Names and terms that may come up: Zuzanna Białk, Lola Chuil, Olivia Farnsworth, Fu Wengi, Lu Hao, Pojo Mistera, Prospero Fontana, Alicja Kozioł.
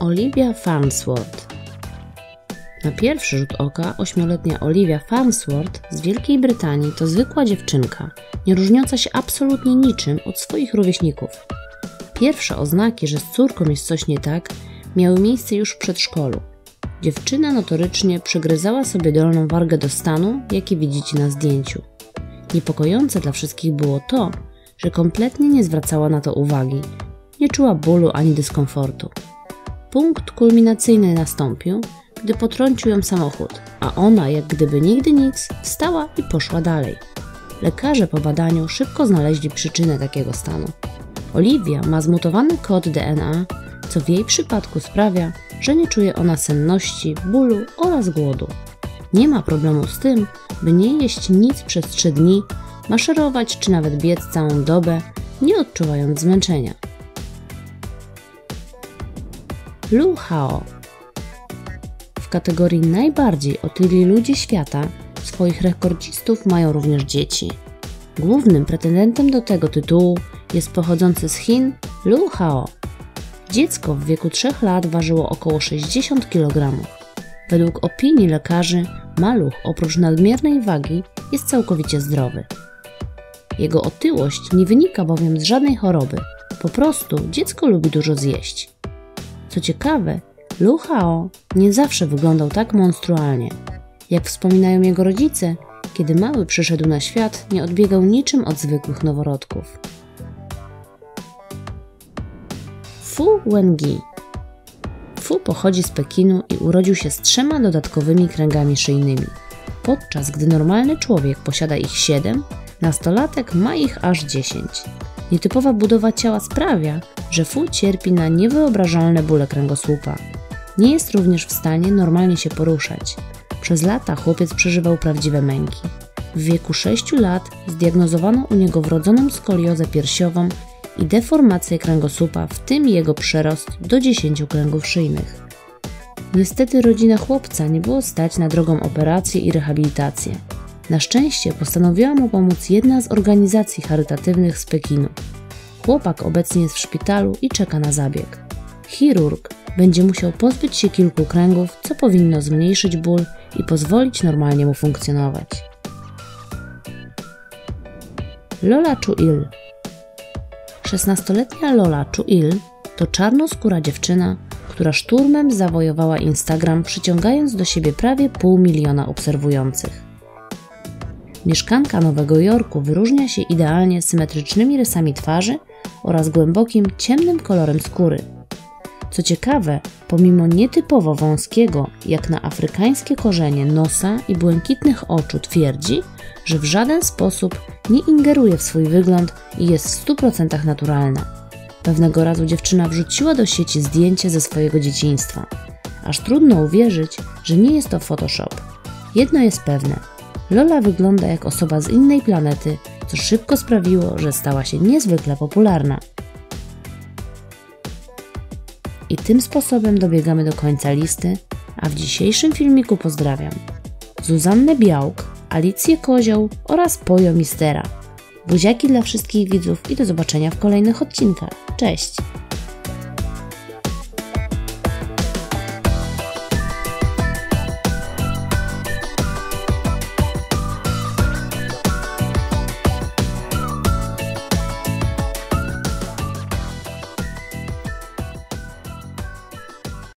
Olivia Farnsworth. Na pierwszy rzut oka 8-letnia Olivia Farnsworth z Wielkiej Brytanii to zwykła dziewczynka, nie różniąca się absolutnie niczym od swoich rówieśników. Pierwsze oznaki, że z córką jest coś nie tak, miały miejsce już w przedszkolu. Dziewczyna notorycznie przygryzała sobie dolną wargę do stanu, jaki widzicie na zdjęciu. Niepokojące dla wszystkich było to, że kompletnie nie zwracała na to uwagi, nie czuła bólu ani dyskomfortu. Punkt kulminacyjny nastąpił, gdy potrącił ją samochód, a ona, jak gdyby nigdy nic, wstała i poszła dalej. Lekarze po badaniu szybko znaleźli przyczynę takiego stanu. Olivia ma zmutowany kod DNA, co w jej przypadku sprawia, że nie czuje ona senności, bólu oraz głodu. Nie ma problemu z tym, by nie jeść nic przez 3 dni, maszerować czy nawet biec całą dobę, nie odczuwając zmęczenia. Lu Hao. W kategorii najbardziej otyli ludzie świata swoich rekordzistów mają również dzieci. Głównym pretendentem do tego tytułu jest pochodzący z Chin Lu Hao. Dziecko w wieku 3 lat ważyło około 60 kg. Według opinii lekarzy maluch oprócz nadmiernej wagi jest całkowicie zdrowy. Jego otyłość nie wynika bowiem z żadnej choroby, po prostu dziecko lubi dużo zjeść. Co ciekawe, Lu Hao nie zawsze wyglądał tak monstrualnie. Jak wspominają jego rodzice, kiedy mały przyszedł na świat, nie odbiegał niczym od zwykłych noworodków. Fu Wengi. Fu pochodzi z Pekinu i urodził się z 3 dodatkowymi kręgami szyjnymi. Podczas gdy normalny człowiek posiada ich 7, nastolatek ma ich aż 10. Nietypowa budowa ciała sprawia, że Fu cierpi na niewyobrażalne bóle kręgosłupa. Nie jest również w stanie normalnie się poruszać. Przez lata chłopiec przeżywał prawdziwe męki. W wieku 6 lat zdiagnozowano u niego wrodzoną skoliozę piersiową i deformację kręgosłupa, w tym jego przerost do 10 kręgów szyjnych. Niestety rodzina chłopca nie było stać na drogą operację i rehabilitację. Na szczęście postanowiła mu pomóc jedna z organizacji charytatywnych z Pekinu. Chłopak obecnie jest w szpitalu i czeka na zabieg. Chirurg będzie musiał pozbyć się kilku kręgów, co powinno zmniejszyć ból i pozwolić normalnie mu funkcjonować. Lola Chuil. 16-letnia Lola Chuil to czarnoskóra dziewczyna, która szturmem zawojowała Instagram, przyciągając do siebie prawie 500 000 obserwujących. Mieszkanka Nowego Jorku wyróżnia się idealnie symetrycznymi rysami twarzy oraz głębokim, ciemnym kolorem skóry. Co ciekawe, pomimo nietypowo wąskiego, jak na afrykańskie korzenie, nosa i błękitnych oczu twierdzi, że w żaden sposób nie ingeruje w swój wygląd i jest w 100% naturalna. Pewnego razu dziewczyna wrzuciła do sieci zdjęcie ze swojego dzieciństwa. Aż trudno uwierzyć, że nie jest to Photoshop. Jedno jest pewne. Lola wygląda jak osoba z innej planety, co szybko sprawiło, że stała się niezwykle popularna. I tym sposobem dobiegamy do końca listy, a w dzisiejszym filmiku pozdrawiam Zuzannę Białk, Alicję Kozioł oraz Pojo Mistera. Buziaki dla wszystkich widzów i do zobaczenia w kolejnych odcinkach. Cześć!